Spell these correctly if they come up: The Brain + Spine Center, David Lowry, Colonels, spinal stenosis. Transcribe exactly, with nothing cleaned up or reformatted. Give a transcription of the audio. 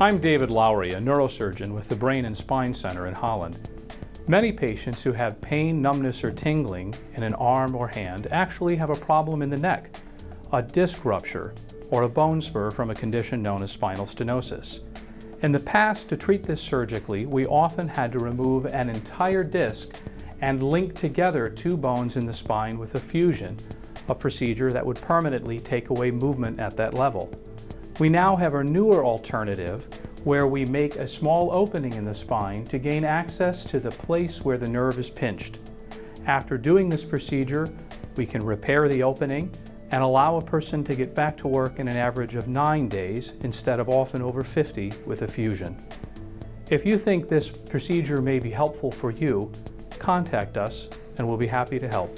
I'm David Lowry, a neurosurgeon with the Brain and Spine Center in Holland. Many patients who have pain, numbness, or tingling in an arm or hand actually have a problem in the neck, a disc rupture, or a bone spur from a condition known as spinal stenosis. In the past, to treat this surgically, we often had to remove an entire disc and link together two bones in the spine with a fusion, a procedure that would permanently take away movement at that level. We now have a newer alternative where we make a small opening in the spine to gain access to the place where the nerve is pinched. After doing this procedure, we can repair the opening and allow a person to get back to work in an average of nine days instead of often over fifty with a fusion. If you think this procedure may be helpful for you, contact us and we'll be happy to help.